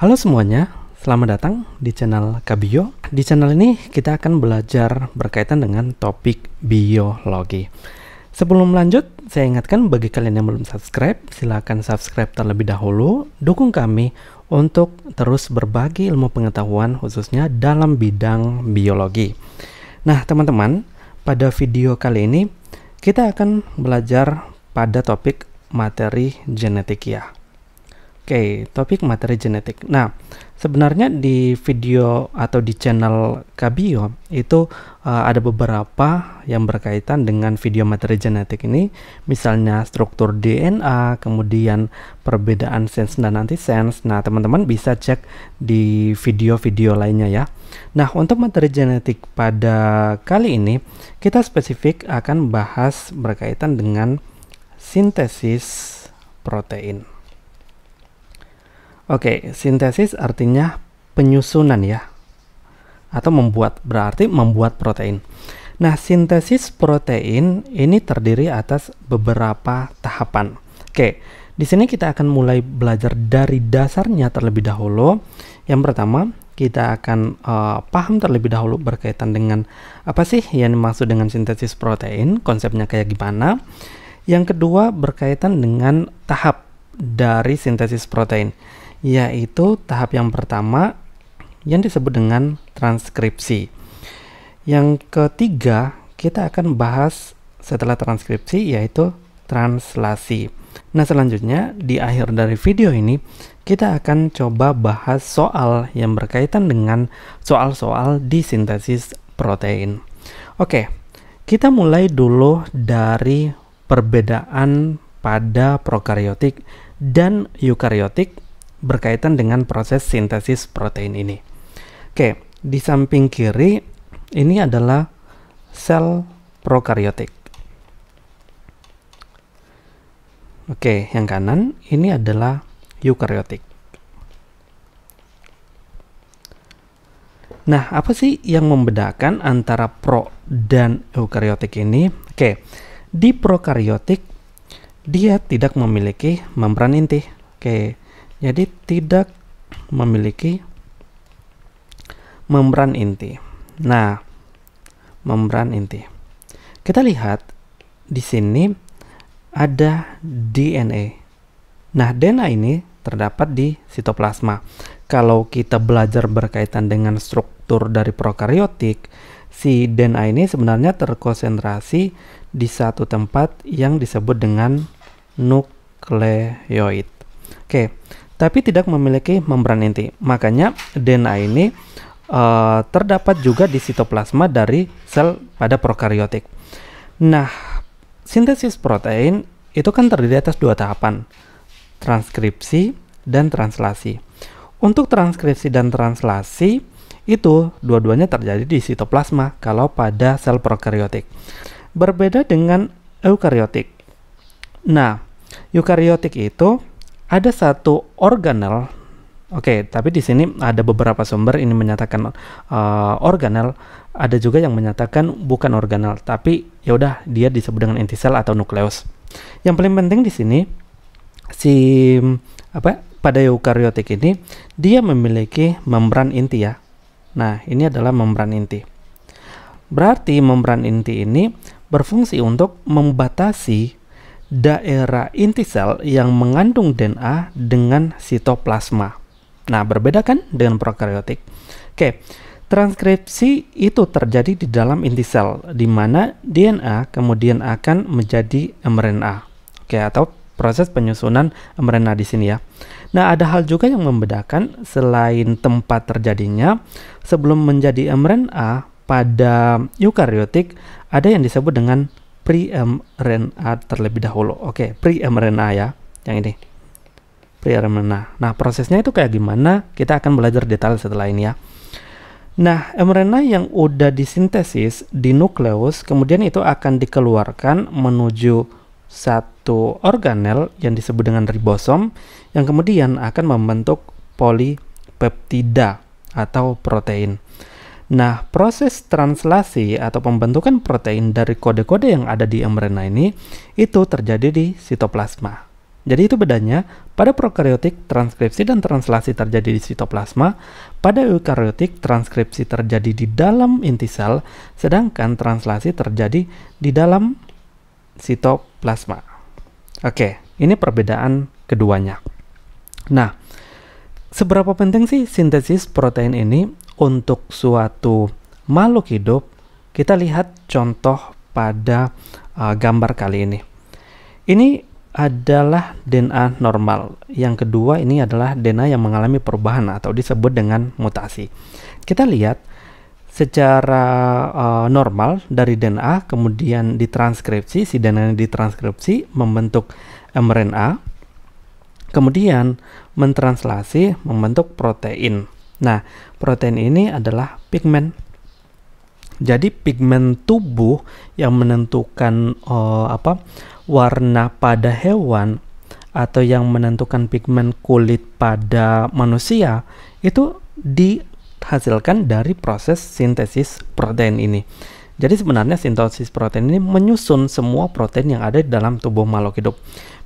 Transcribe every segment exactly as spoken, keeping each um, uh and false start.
Halo semuanya, selamat datang di channel Kabio. Di channel ini kita akan belajar berkaitan dengan topik biologi. Sebelum lanjut, saya ingatkan bagi kalian yang belum subscribe, silahkan subscribe terlebih dahulu. Dukung kami untuk terus berbagi ilmu pengetahuan khususnya dalam bidang biologi. Nah teman-teman, pada video kali ini kita akan belajar pada topik materi genetik ya. Oke, okay, topik materi genetik. Nah, sebenarnya di video atau di channel Kabio itu uh, ada beberapa yang berkaitan dengan video materi genetik ini. Misalnya struktur D N A, kemudian perbedaan sense dan antisense. Nah, teman-teman bisa cek di video-video lainnya ya. Nah, untuk materi genetik pada kali ini, kita spesifik akan bahas berkaitan dengan sintesis protein. Oke, okay, sintesis artinya penyusunan ya, atau membuat, berarti membuat protein. Nah, sintesis protein ini terdiri atas beberapa tahapan. Oke, okay, di sini kita akan mulai belajar dari dasarnya terlebih dahulu. Yang pertama, kita akan uh, paham terlebih dahulu berkaitan dengan apa sih yang dimaksud dengan sintesis protein, konsepnya kayak gimana. Yang kedua, berkaitan dengan tahap dari sintesis protein, yaitu tahap yang pertama yang disebut dengan transkripsi. Yang ketiga kita akan bahas setelah transkripsi, yaitu translasi. Nah selanjutnya di akhir dari video ini kita akan coba bahas soal yang berkaitan dengan soal-soal di sintesis protein. Oke, kita mulai dulu dari perbedaan pada prokariotik dan eukariotik berkaitan dengan proses sintesis protein ini. Oke, di samping kiri ini adalah sel prokariotik. Oke, yang kanan ini adalah eukariotik. Nah, apa sih yang membedakan antara pro dan eukariotik ini? Oke, di prokariotik dia tidak memiliki membran inti. Oke, jadi tidak memiliki membran inti. Nah, membran inti. Kita lihat di sini ada D N A. Nah, D N A ini terdapat di sitoplasma. Kalau kita belajar berkaitan dengan struktur dari prokariotik, si D N A ini sebenarnya terkonsentrasi di satu tempat yang disebut dengan nukleoid. Oke, tapi tidak memiliki membran inti. Makanya D N A ini uh, terdapat juga di sitoplasma dari sel pada prokariotik. Nah, sintesis protein itu kan terdiri atas dua tahapan, transkripsi dan translasi. Untuk transkripsi dan translasi itu dua-duanya terjadi di sitoplasma kalau pada sel prokariotik. Berbeda dengan eukariotik. Nah, eukariotik itu ada satu organel, oke, okay, tapi di sini ada beberapa sumber ini menyatakan uh, organel, ada juga yang menyatakan bukan organel, tapi ya udah dia disebut dengan intisel atau nukleus. Yang paling penting di sini si apa pada eukariotik ini dia memiliki membran inti ya. Nah, ini adalah membran inti. Berarti membran inti ini berfungsi untuk membatasi daerah inti sel yang mengandung D N A dengan sitoplasma. Nah, berbeda kan dengan prokariotik. Oke, transkripsi itu terjadi di dalam inti sel, di mana D N A kemudian akan menjadi mRNA. Oke, atau proses penyusunan mRNA di sini ya. Nah, ada hal juga yang membedakan selain tempat terjadinya. Sebelum menjadi mRNA pada eukariotik ada yang disebut dengan pre-mRNA terlebih dahulu. Oke, pre-mRNA ya, yang ini pre-mRNA. Nah, prosesnya itu kayak gimana? Kita akan belajar detail setelah ini ya. Nah, mRNA yang udah disintesis di nukleus, kemudian itu akan dikeluarkan menuju satu organel yang disebut dengan ribosom, yang kemudian akan membentuk polipeptida atau protein. Nah, proses translasi atau pembentukan protein dari kode-kode yang ada di mRNA ini itu terjadi di sitoplasma. Jadi itu bedanya, pada prokariotik transkripsi dan translasi terjadi di sitoplasma, pada eukariotik transkripsi terjadi di dalam inti sel, sedangkan translasi terjadi di dalam sitoplasma. Oke, ini perbedaan keduanya. Nah, seberapa penting sih sintesis protein ini untuk suatu makhluk hidup? Kita lihat contoh pada uh, gambar kali ini. Ini adalah D N A normal. Yang kedua ini adalah D N A yang mengalami perubahan atau disebut dengan mutasi. Kita lihat secara uh, normal dari D N A, kemudian ditranskripsi, si D N A ditranskripsi membentuk mRNA, kemudian mentranslasi membentuk protein. Nah, protein ini adalah pigmen. Jadi pigmen tubuh yang menentukan uh, apa warna pada hewan atau yang menentukan pigmen kulit pada manusia itu dihasilkan dari proses sintesis protein ini. Jadi sebenarnya sintesis protein ini menyusun semua protein yang ada di dalam tubuh makhluk hidup.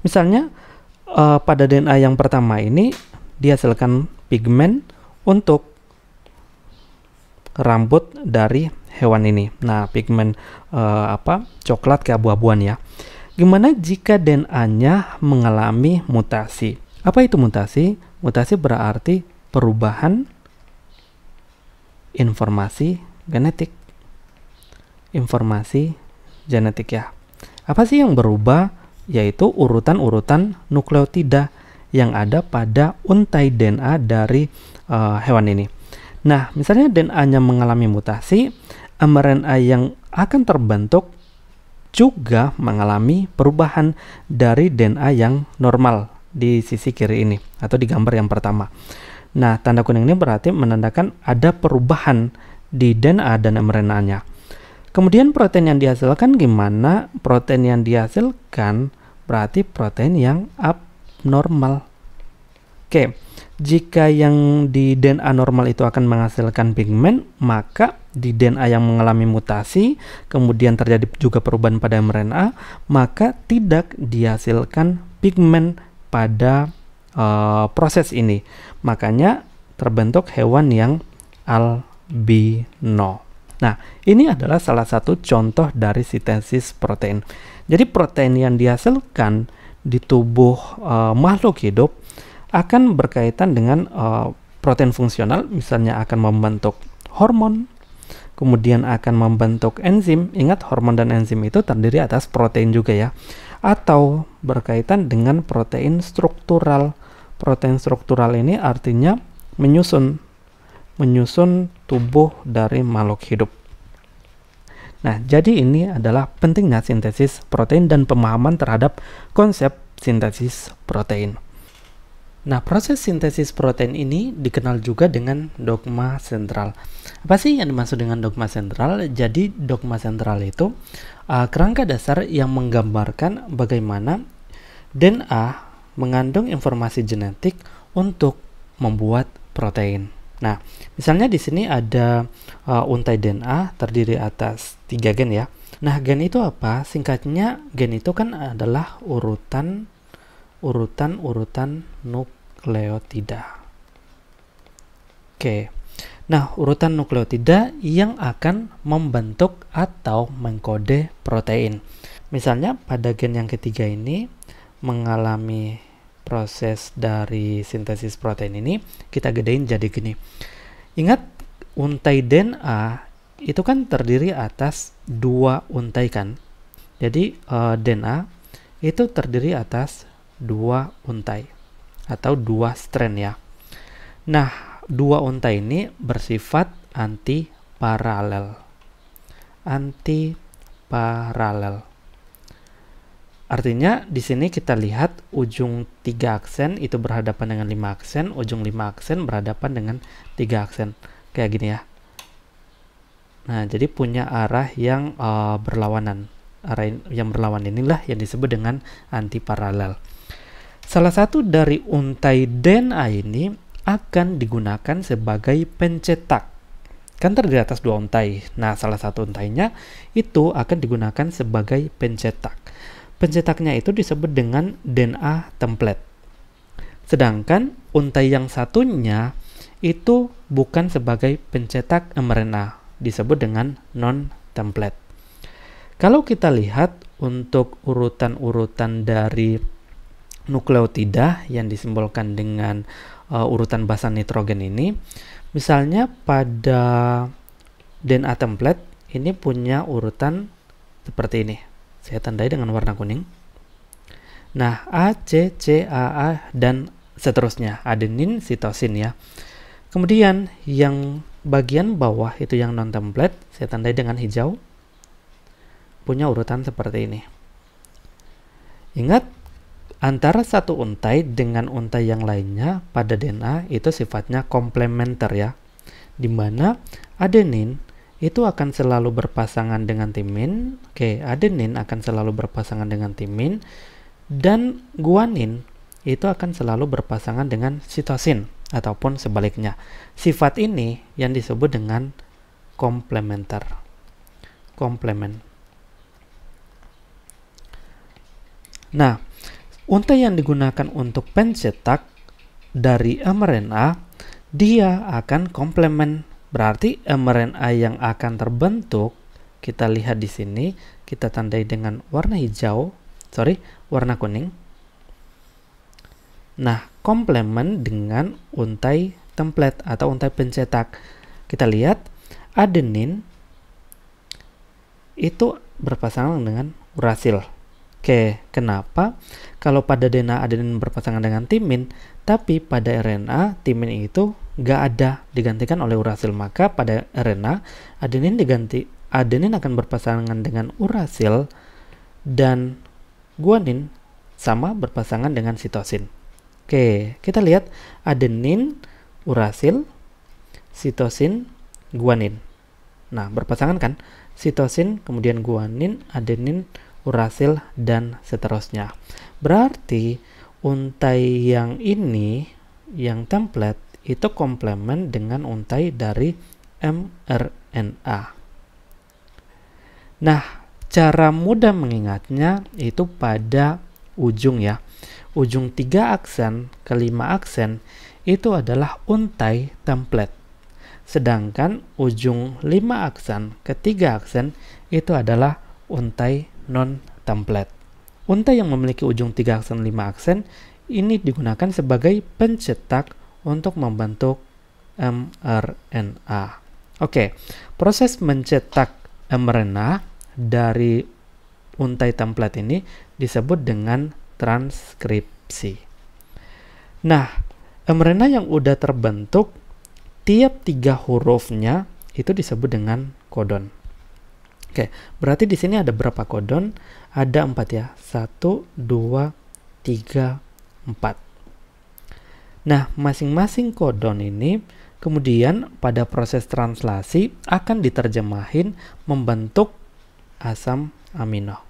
Misalnya uh, pada D N A yang pertama ini dihasilkan pigmen untuk rambut dari hewan ini. Nah, pigmen uh, apa? Coklat ke abu-abuan ya. Gimana jika D N A-nya mengalami mutasi? Apa itu mutasi? Mutasi berarti perubahan informasi genetik. Informasi genetik ya. Apa sih yang berubah? Yaitu urutan-urutan nukleotida yang ada pada untai D N A dari uh, hewan ini. Nah, misalnya D N A-nya mengalami mutasi, mRNA yang akan terbentuk juga mengalami perubahan dari D N A yang normal di sisi kiri ini, atau di gambar yang pertama. Nah, tanda kuning ini berarti menandakan ada perubahan di D N A dan mRNA-nya. Kemudian protein yang dihasilkan gimana? Protein yang dihasilkan berarti protein yang abnormal. Oke, jika yang di D N A normal itu akan menghasilkan pigmen, maka di D N A yang mengalami mutasi, kemudian terjadi juga perubahan pada mRNA, maka tidak dihasilkan pigmen pada uh, proses ini. Makanya terbentuk hewan yang albino. Nah, ini adalah salah satu contoh dari sintesis protein. Jadi protein yang dihasilkan di tubuh uh, makhluk hidup akan berkaitan dengan uh, protein fungsional, misalnya akan membentuk hormon, kemudian akan membentuk enzim. Ingat, hormon dan enzim itu terdiri atas protein juga ya. Atau berkaitan dengan protein struktural. Protein struktural ini artinya menyusun, menyusun tubuh dari makhluk hidup. Nah, jadi ini adalah pentingnya sintesis protein dan pemahaman terhadap konsep sintesis protein. Nah, proses sintesis protein ini dikenal juga dengan dogma sentral. Apa sih yang dimaksud dengan dogma sentral? Jadi, dogma sentral itu uh, kerangka dasar yang menggambarkan bagaimana D N A mengandung informasi genetik untuk membuat protein. Nah, misalnya di sini ada uh, untai D N A terdiri atas tiga gen ya. Nah, gen itu apa? Singkatnya, gen itu kan adalah urutan urutan-urutan nukleotida. Oke. Nah, urutan nukleotida yang akan membentuk atau mengkode protein. Misalnya pada gen yang ketiga ini mengalami proses dari sintesis protein ini, kita gedein jadi gini. Ingat, untai D N A itu kan terdiri atas dua untai kan. Jadi uh, D N A itu terdiri atas dua untai atau dua strand ya. Nah, dua untai ini bersifat anti paralel. Anti paralel. Artinya di sini kita lihat ujung tiga aksen itu berhadapan dengan lima aksen, ujung lima aksen berhadapan dengan tiga aksen. Kayak gini ya. Nah, jadi punya arah yang uh, berlawanan. Arah yang berlawanan inilah yang disebut dengan anti paralel. Salah satu dari untai D N A ini akan digunakan sebagai pencetak. Kan terdiri atas dua untai. Nah, salah satu untainya itu akan digunakan sebagai pencetak. pencetaknya itu disebut dengan D N A template. Sedangkan untai yang satunya itu bukan sebagai pencetak mRNA, disebut dengan non-template. Kalau kita lihat untuk urutan-urutan dari nukleotida yang disimbolkan dengan uh, urutan basa nitrogen ini, misalnya pada D N A template ini punya urutan seperti ini. Saya tandai dengan warna kuning. Nah, A, C, C, A, A, dan seterusnya. Adenin, sitosin ya. Kemudian yang bagian bawah itu yang non-template, saya tandai dengan hijau. Punya urutan seperti ini. Ingat, antara satu untai dengan untai yang lainnya pada D N A itu sifatnya komplementer ya. Dimana adenin itu akan selalu berpasangan dengan timin. Oke, adenin akan selalu berpasangan dengan timin. Dan guanin itu akan selalu berpasangan dengan sitosin. Ataupun sebaliknya. Sifat ini yang disebut dengan komplementer. Komplement. Nah, untai yang digunakan untuk pencetak dari mRNA, dia akan komplement. Berarti mRNA yang akan terbentuk, kita lihat di sini, kita tandai dengan warna hijau, sorry, warna kuning. Nah, komplement dengan untai template atau untai pencetak. Kita lihat, adenin itu berpasangan dengan urasil. Oke, kenapa? Kalau pada D N A adenin berpasangan dengan timin, tapi pada R N A timin itu nggak ada, digantikan oleh urasil. Maka pada R N A adenin diganti, adenin akan berpasangan dengan urasil, dan guanin sama berpasangan dengan sitosin. Oke, kita lihat adenin, urasil, sitosin, guanin. Nah, berpasangan kan? Sitosin, kemudian guanin, adenin, urasil, dan seterusnya. Berarti untai yang ini, yang template, itu komplement dengan untai dari mRNA. Nah, cara mudah mengingatnya itu pada ujung ya. Ujung tiga aksen ke lima aksen itu adalah untai template. Sedangkan ujung lima aksen ke tiga aksen itu adalah untai non-template. Untai yang memiliki ujung tiga aksen lima aksen ini digunakan sebagai pencetak untuk membentuk mRNA. Oke, proses mencetak mRNA dari untai template ini disebut dengan transkripsi. Nah, mRNA yang udah terbentuk, tiap tiga hurufnya itu disebut dengan kodon. Oke, berarti di sini ada berapa kodon? Ada empat ya. Satu, dua, tiga, empat. Nah, masing-masing kodon ini kemudian pada proses translasi akan diterjemahin membentuk asam amino.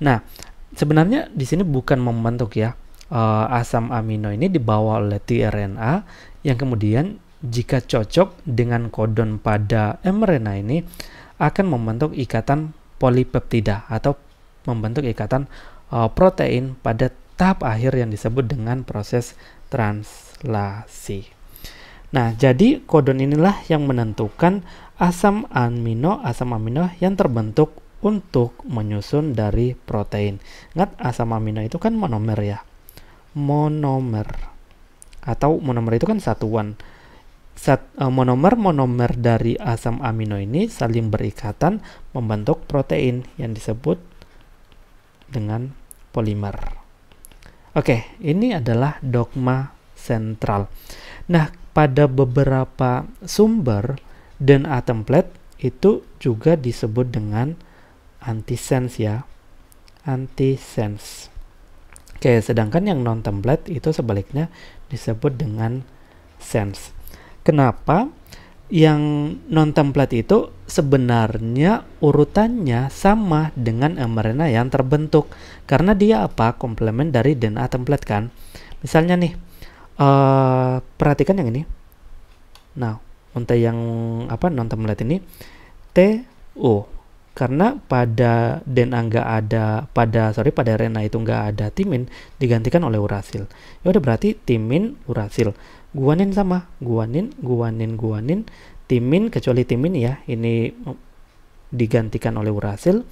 Nah, sebenarnya di sini bukan membentuk ya. E, asam amino ini dibawa oleh tRNA yang kemudian jika cocok dengan kodon pada mRNA ini akan membentuk ikatan polipeptida atau membentuk ikatan e, protein pada tahap akhir yang disebut dengan proses translasi. Nah, jadi kodon inilah yang menentukan asam amino asam amino yang terbentuk untuk menyusun dari protein. Ingat, asam amino itu kan monomer ya. Monomer atau monomer itu kan satuan. Sat, eh, monomer-monomer dari asam amino ini saling berikatan membentuk protein yang disebut dengan polimer. Oke, ini adalah dogma sentral. Nah, pada beberapa sumber D N A template itu juga disebut dengan antisense ya. Antisense. Oke, sedangkan yang non-template itu sebaliknya disebut dengan sense. Kenapa? Yang non-template itu sebenarnya urutannya sama dengan mRNA yang terbentuk. Karena dia apa? Komplement dari D N A template kan. Misalnya nih, uh, perhatikan yang ini. Nah, untuk yang apa non-template ini, T U. karena pada D N A nggak ada, pada sorry pada R N A itu nggak ada timin, digantikan oleh urasil. Ya udah, berarti timin, urasil, guanin sama, guanin, guanin, guanin, timin, kecuali timin ya, ini digantikan oleh urasil,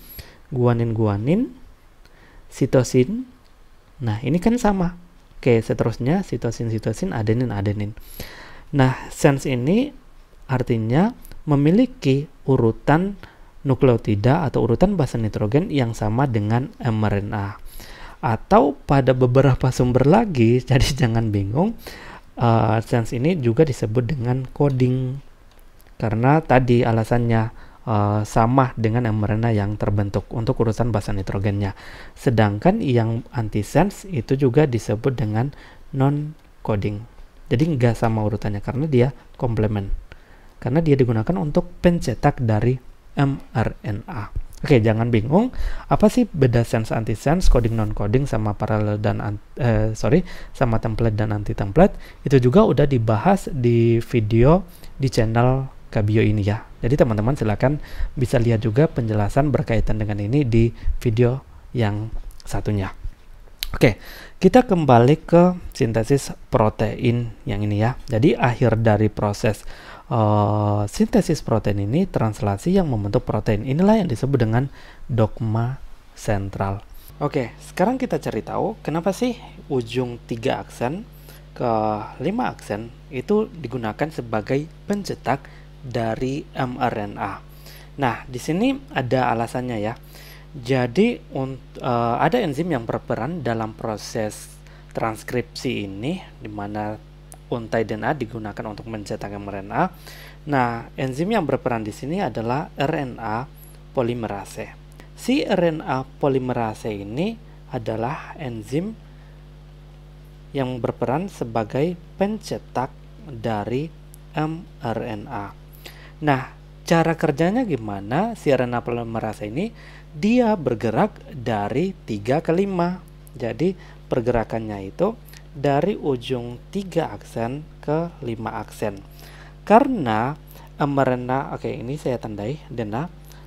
guanin, guanin, sitosin. Nah ini kan sama. Oke, seterusnya sitosin, sitosin, adenin, adenin. Nah, sense ini artinya memiliki urutan nukleotida atau urutan basa nitrogen yang sama dengan mRNA, atau pada beberapa sumber lagi, jadi jangan bingung, uh, sense ini juga disebut dengan coding karena tadi alasannya uh, sama dengan mRNA yang terbentuk untuk urutan basa nitrogennya. Sedangkan yang antisense itu juga disebut dengan non-coding, jadi nggak sama urutannya karena dia komplement, karena dia digunakan untuk pencetak dari mRNA. Oke, jangan bingung apa sih beda sense, antisense, coding, non-coding, sama paralel dan eh, sorry sama template dan anti-template. Itu juga udah dibahas di video di channel Kabio ini ya. Jadi teman-teman silahkan bisa lihat juga penjelasan berkaitan dengan ini di video yang satunya. Oke, kita kembali ke sintesis protein yang ini ya. Jadi akhir dari proses Uh, sintesis protein ini translasi yang membentuk protein, inilah yang disebut dengan dogma sentral. Oke, sekarang kita cari tahu kenapa sih ujung tiga aksen ke lima aksen itu digunakan sebagai pencetak dari mRNA. Nah, di sini ada alasannya ya. Jadi uh, ada enzim yang berperan dalam proses transkripsi ini, di mana untai D N A digunakan untuk mencetak mRNA. Nah, enzim yang berperan di sini adalah R N A polimerase. Si R N A polimerase ini adalah enzim yang berperan sebagai pencetak dari mRNA. Nah, cara kerjanya gimana? Si R N A polimerase ini dia bergerak dari tiga ke lima. Jadi pergerakannya itu dari ujung tiga aksen ke lima aksen. Karena mRNA, oke ini saya tandai D N A,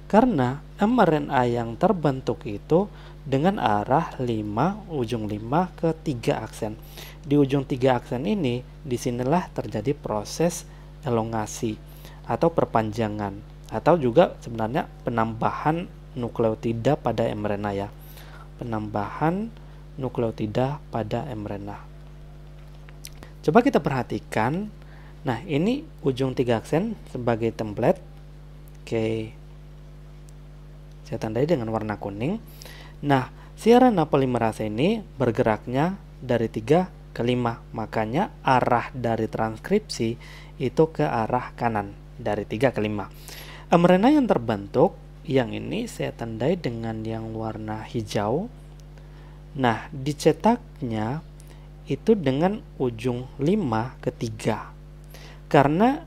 karena mRNA yang terbentuk itu dengan arah lima, ujung lima ke tiga aksen. Di ujung tiga aksen ini, disinilah terjadi proses elongasi atau perpanjangan, atau juga sebenarnya penambahan nukleotida pada mRNA ya. Penambahan nukleotida pada mRNA. Coba kita perhatikan. Nah, ini ujung tiga aksen sebagai template. Oke. Saya tandai dengan warna kuning. Nah, si R N A polimerase ini bergeraknya dari tiga ke lima. Makanya arah dari transkripsi itu ke arah kanan, dari tiga ke lima. mRNA yang terbentuk yang ini saya tandai dengan yang warna hijau. Nah, dicetaknya itu dengan ujung lima ke tiga. Karena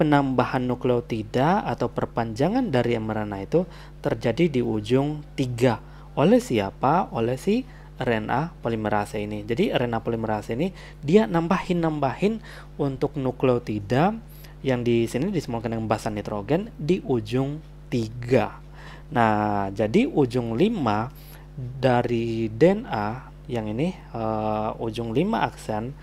penambahan nukleotida atau perpanjangan dari mRNA itu terjadi di ujung tiga. Oleh siapa? Oleh si R N A polimerase ini. Jadi R N A polimerase ini dia nambahin-nambahin untuk nukleotida yang di sini disebutkan dengan basa nitrogen di ujung tiga. Nah, jadi ujung lima dari D N A yang ini uh, ujung lima aksen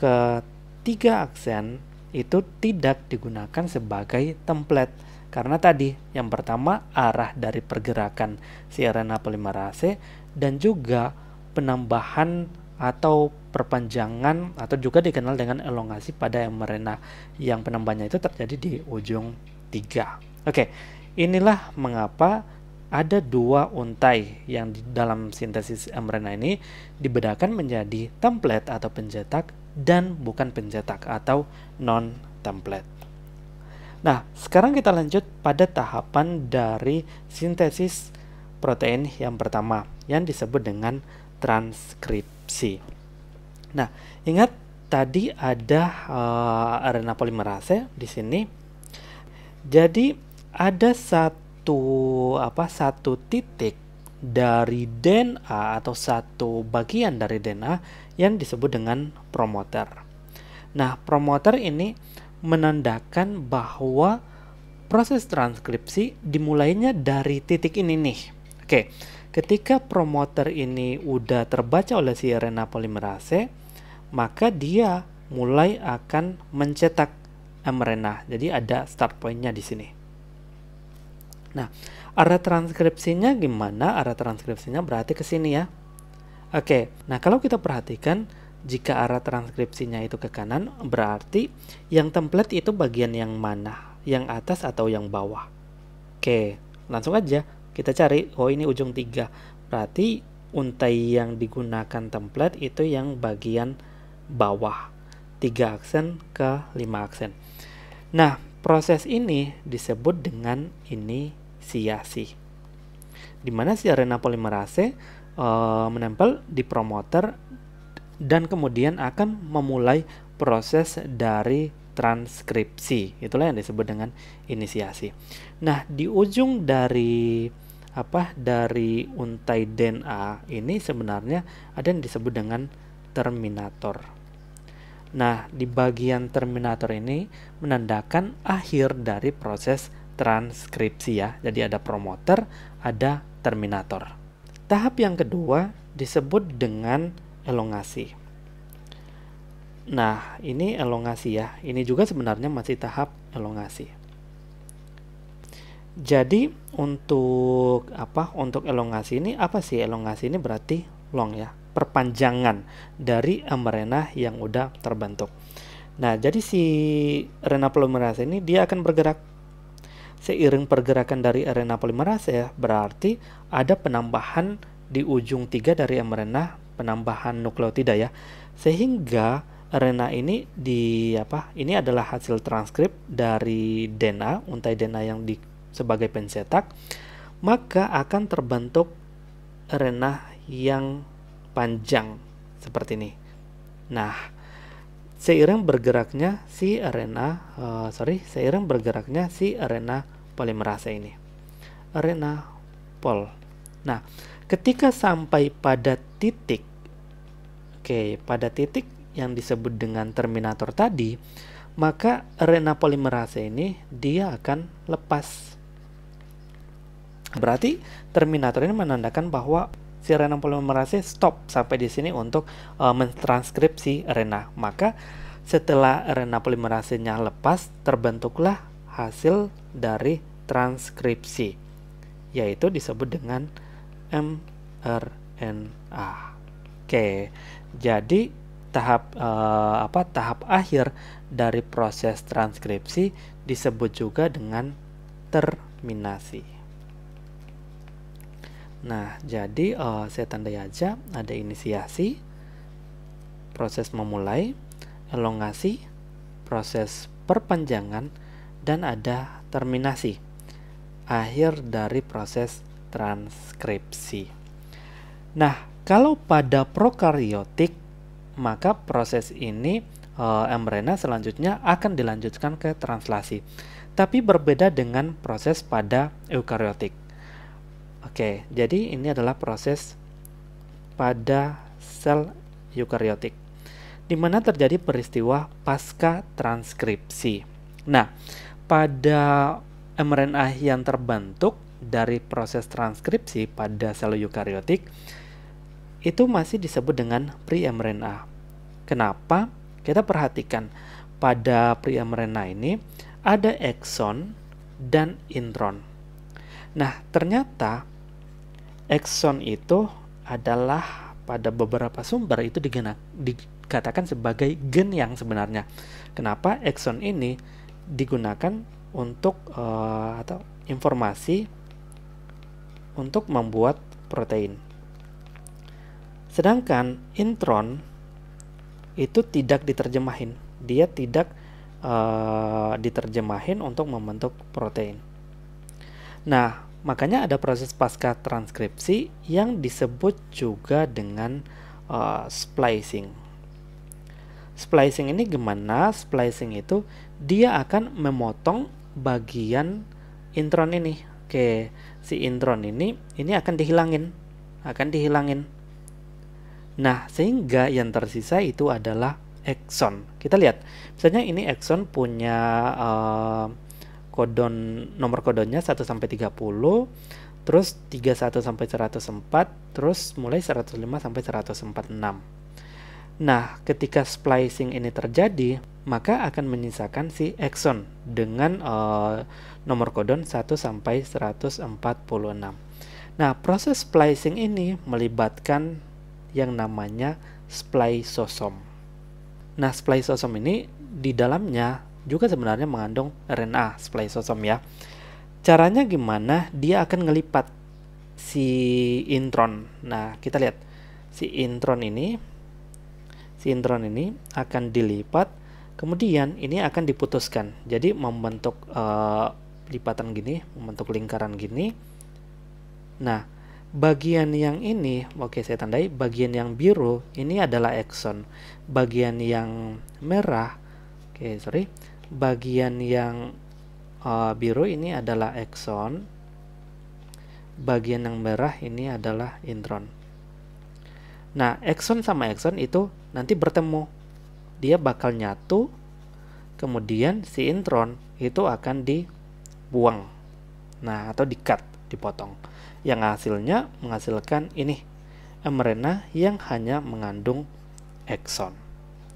ke tiga aksen itu tidak digunakan sebagai template karena tadi yang pertama arah dari pergerakan si R N A polimerase dan juga penambahan atau perpanjangan atau juga dikenal dengan elongasi pada mRNA yang penambahannya itu terjadi di ujung tiga. Oke, inilah mengapa ada dua untai yang di dalam sintesis mRNA ini dibedakan menjadi template atau pencetak dan bukan pencetak atau non-template. Nah, sekarang kita lanjut pada tahapan dari sintesis protein yang pertama yang disebut dengan transkripsi. Nah, ingat tadi ada uh, R N A polimerase di sini. Jadi ada satu apa satu titik dari D N A atau satu bagian dari D N A yang disebut dengan promoter. Nah, promoter ini menandakan bahwa Proses transkripsi dimulainya dari titik ini nih. Oke, ketika promoter ini udah terbaca oleh si R N A polimerase, maka dia mulai akan mencetak mRNA. Jadi ada start point-nya di sini. Nah, arah transkripsinya gimana? Arah transkripsinya berarti ke sini ya. Oke, nah kalau kita perhatikan, jika arah transkripsinya itu ke kanan, berarti yang template itu bagian yang mana? Yang atas atau yang bawah? Oke, langsung aja kita cari. Oh, ini ujung tiga. Berarti untai yang digunakan template itu yang bagian bawah. tiga aksen ke lima aksen. Nah, proses ini disebut dengan inisiasi. Dimana si R N A polimerase uh, menempel di promoter dan kemudian akan memulai proses dari transkripsi. Itulah yang disebut dengan inisiasi. Nah, di ujung dari apa? Dari untai D N A ini sebenarnya ada yang disebut dengan terminator. Nah, di bagian terminator ini menandakan akhir dari proses transkripsi ya. Jadi ada promoter, ada terminator. Tahap yang kedua disebut dengan elongasi. Nah, ini elongasi ya. Ini juga sebenarnya masih tahap elongasi. Jadi untuk apa? Untuk elongasi ini apa sih? Elongasi ini berarti long ya, perpanjangan dari mRNA yang udah terbentuk. Nah, jadi si R N A polimerase ini dia akan bergerak seiring pergerakan dari R N A polimerase ya. Berarti ada penambahan di ujung tiga dari mRNA, penambahan nukleotida ya, sehingga R N A ini di apa ini adalah hasil transkrip dari D N A, untai D N A yang di, sebagai pencetak, maka akan terbentuk R N A yang panjang seperti ini. Nah, seiring bergeraknya si R N A uh, sorry seiring bergeraknya si R N A polimerase ini, R N A pol. Nah, ketika sampai pada titik, oke, pada titik yang disebut dengan terminator tadi, maka R N A polimerase ini dia akan lepas. Berarti terminator ini menandakan bahwa si R N A polimerase stop sampai di sini untuk e, mentranskripsi R N A. Maka setelah R N A polimerasenya lepas, terbentuklah hasil dari transkripsi, yaitu disebut dengan mRNA. Oke, jadi tahap eh, apa tahap akhir dari proses transkripsi disebut juga dengan terminasi. Nah, jadi eh, saya tandai aja, ada inisiasi, proses memulai, elongasi, proses perpanjangan, dan ada terminasi, akhir dari proses transkripsi. Nah, kalau pada prokariotik, maka proses ini e, mRNA selanjutnya akan dilanjutkan ke translasi. Tapi berbeda dengan proses pada eukariotik. Oke, jadi ini adalah proses pada sel eukariotik, di mana terjadi peristiwa pasca transkripsi. Nah, pada mRNA yang terbentuk dari proses transkripsi pada sel eukariotik, itu masih disebut dengan pre-mRNA. Kenapa? Kita perhatikan pada pre-mRNA ini ada exon dan intron. Nah, ternyata exon itu adalah pada beberapa sumber itu digena, dikatakan sebagai gen yang sebenarnya. Kenapa exon ini digunakan untuk uh, atau informasi untuk membuat protein? Sedangkan intron itu tidak diterjemahin, dia tidak uh, diterjemahin untuk membentuk protein. Nah, makanya ada proses pasca transkripsi yang disebut juga dengan uh, splicing. Splicing ini gimana? Splicing itu dia akan memotong bagian intron ini. Oke, si intron ini ini akan dihilangin, akan dihilangin. Nah, sehingga yang tersisa itu adalah exon. Kita lihat, misalnya ini exon punya uh, kodon, nomor kodonnya satu sampai tiga puluh, terus tiga puluh satu sampai seratus empat, terus mulai seratus lima sampai seratus empat puluh enam. Nah, ketika splicing ini terjadi, maka akan menyisakan si exon dengan uh, nomor kodon satu sampai seratus empat puluh enam. Nah, proses splicing ini melibatkan yang namanya splisosom. Nah, splisosom ini di dalamnya juga sebenarnya mengandung R N A, splisosom ya. Caranya gimana? Dia akan ngelipat si intron. Nah, kita lihat si intron ini, si intron ini akan dilipat, kemudian ini akan diputuskan. Jadi membentuk uh, lipatan gini, membentuk lingkaran gini. Nah, bagian yang ini, oke saya tandai, bagian yang biru ini adalah exon. Bagian yang merah, oke sorry, bagian yang uh, biru ini adalah exon. Bagian yang merah ini adalah intron. Nah, exon sama exon itu nanti bertemu. Dia bakal nyatu, kemudian si intron itu akan dibuang. Nah, atau di-cut, dipotong. Yang hasilnya menghasilkan ini mRNA yang hanya mengandung exon.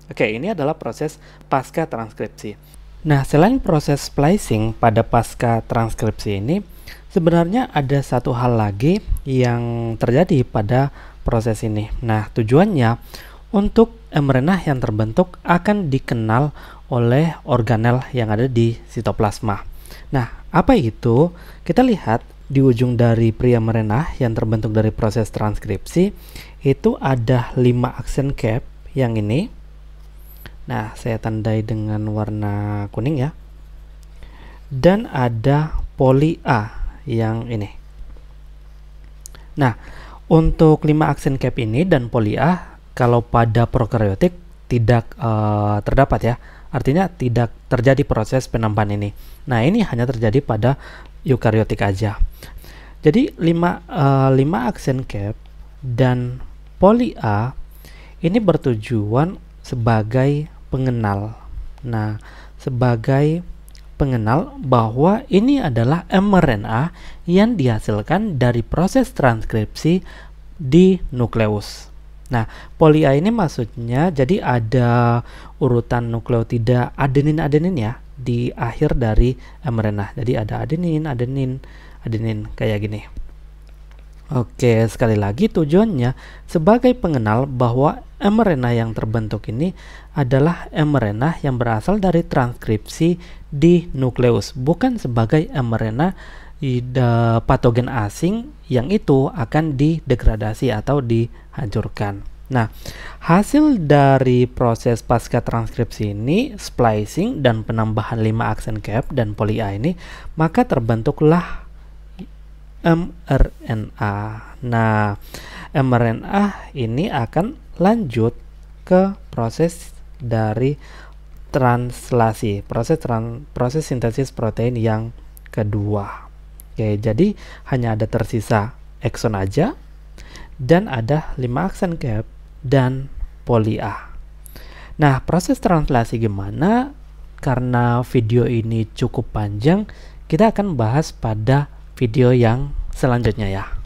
Oke, ini adalah proses pasca transkripsi. Nah, selain proses splicing pada pasca transkripsi ini, sebenarnya ada satu hal lagi yang terjadi pada proses ini. Nah, tujuannya untuk mRNA yang terbentuk akan dikenal oleh organel yang ada di sitoplasma. Nah, apa itu? Kita lihat di ujung dari pri mRNA yang terbentuk dari proses transkripsi itu ada lima aksen cap yang ini. Nah, saya tandai dengan warna kuning ya. Dan ada poli A yang ini. Nah, untuk lima aksen cap ini dan poli A kalau pada prokariotik tidak uh, terdapat ya. Artinya tidak terjadi proses penambahan ini. Nah, ini hanya terjadi pada eukariotik aja. Jadi lima uh, lima aksen cap dan poli A ini bertujuan sebagai pengenal. Nah, sebagai pengenal bahwa ini adalah mRNA yang dihasilkan dari proses transkripsi di nukleus. Nah, poli A ini maksudnya jadi ada urutan nukleotida adenin-adenin ya di akhir dari mRNA. Jadi ada adenin, adenin, adenin kayak gini. Oke, sekali lagi tujuannya sebagai pengenal bahwa mRNA yang terbentuk ini adalah mRNA yang berasal dari transkripsi di nukleus, bukan sebagai mRNA patogen asing yang itu akan didegradasi atau dihancurkan. Nah, hasil dari proses pasca transkripsi ini, splicing dan penambahan lima aksen cap dan poli A ini, maka terbentuklah mRNA. Nah, mRNA ini akan lanjut ke proses dari translasi, proses tran, proses sintesis protein yang kedua. Oke, jadi hanya ada tersisa exon aja dan ada lima aksen cap dan poli A. Nah, proses translasi gimana? Karena video ini cukup panjang, kita akan bahas pada video yang selanjutnya ya.